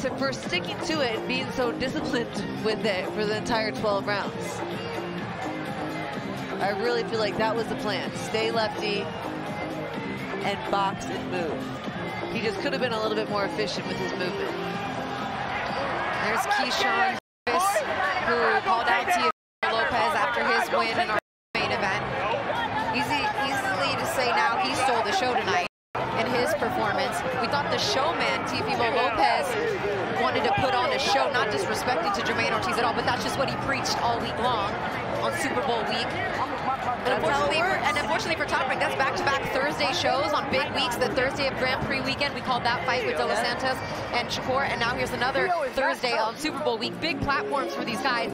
So for sticking to it and being so disciplined with it for the entire 12 rounds. I really feel like that was the plan. Stay lefty and box and move. He just could have been a little bit more efficient with his movement. There's Keyshawn Davis, who called out Teofimo Lopez after his win in our main event. Easily to say now he stole the show tonight. In his performance, we thought the showman Teofimo Lopez wanted to put on a show, not disrespecting to Jermaine Ortiz at all, but that's just what he preached all week long on Super Bowl week. And unfortunately for Top Rank, that's back-to-back Thursday shows on big weeks. The Thursday of Grand Prix weekend, we called that fight with De Los Santos and Shakur, and now here's another Thursday on Super Bowl week. Big platforms for these guys.